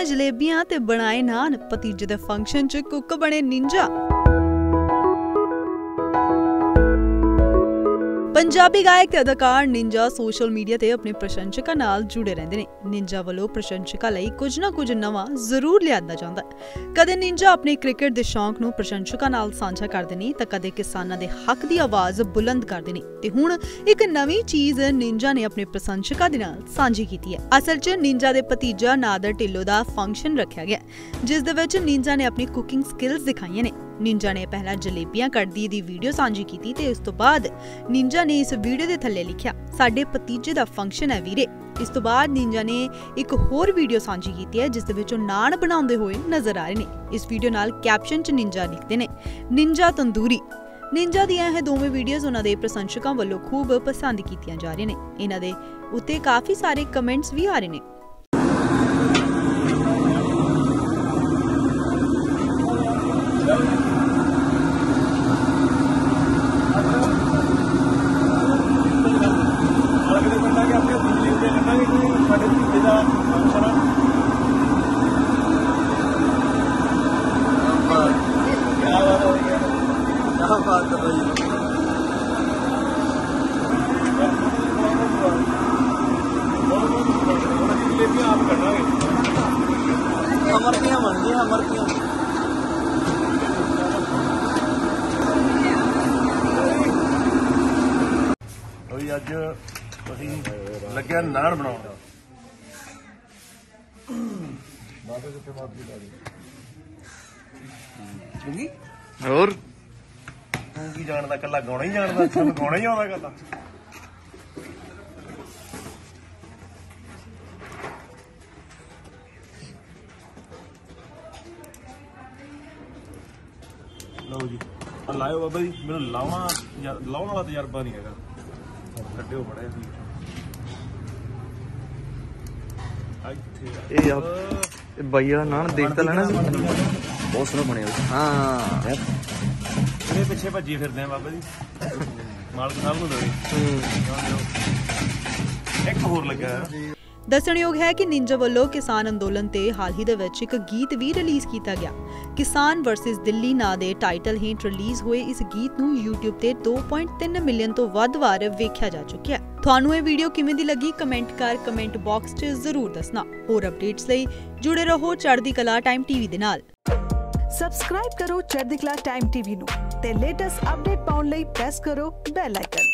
खादियां जलेबियां ते बनाए नान। भतीजे दे फंक्शन च कुक बने निंजा। पंजाबी गायक ते अदाकार निंजा सोशल मीडिया ते अपने प्रशंसकां नाल जुड़े रहिंदे ने। निंजा वल्लों प्रशंसकां लई कुछ ना कुछ नवां जरूर लिआंदा जांदा है। कदे निंजा अपने क्रिकेट दे शौक नूं प्रशंसकां नाल सांझा करदे ने तां कदे किसानां दे हक दी आवाज़ बुलंद करदे ने ते हुण इक नवीं चीज़ निंजा ने अपने प्रशंसकां दे नाल सांझी कीती है। असल च निंजा दे भतीजा नादर ढिल्लों दा फंक्शन रखिया गया जिस दे विच निंजा ने अपनी कुकिंग स्किल्स दिखाईयां ने। निंजा ने पहला जलेबियां कटदी दी वीडियो सांझी कीती ते उस तो बाद निंजा ने इस वीडियो दे थल्ले लिखिया, साडे भतीजे दा फंक्शन है वीरे। इस तो बाद निंजा ने एक होर वीडियो सांझी कीती है जिस दे विच नान बनाउंदे होए नजर आ रहे ने। इस वीडियो नाल कैप्शन च निंजा लिखदे ने, निंजा तंदूरी। निंजा दियां यह दोवें वीडियोस उन्हां दे प्रशंसकां वल्लों खूब पसंद कीतियां जा रहियां ने। इन्हां दे उत्ते काफी सारे कमेंट्स भी आ रहे ने। अमरतियां अज लगे नान बनाने चूंगी जानता कला गाने ही जानता गाने ही आता कला लो जी लाओ बाबा जी मेनू लाने वाला तजर्बा नहीं है भैया ना देखता लेना बहुत सोहना बने हाँ पिछे भजी फिर बाबा जी मालक साहब को एक होर लगा। दसणयोग है कि निंजा वल्लों किसान अंदोलन ते हाल ही दे विच इक गीत भी रिलीज़ कीता गया। किसान वर्सिस दिल्ली नां दे टाइटल हेठ रिलीज़ होए इस गीत नूं यूट्यूब ते 2.3 मिलियन तो वध वार वेख्या जा चुकिया है। तुहानूं ये वीडियो किवें दी लगी कमेंट बॉक्स च जरूर दसना। होर अपडेट्स लई जुड़े रहो चढ़दी कला टाइम टीवी दे नाल। सबसक्राइब करो चढ़दी कला टाइम टीवी नूं ते लेटेस्ट अपडेट पाउण लई प्रेस करो बेल आइकन।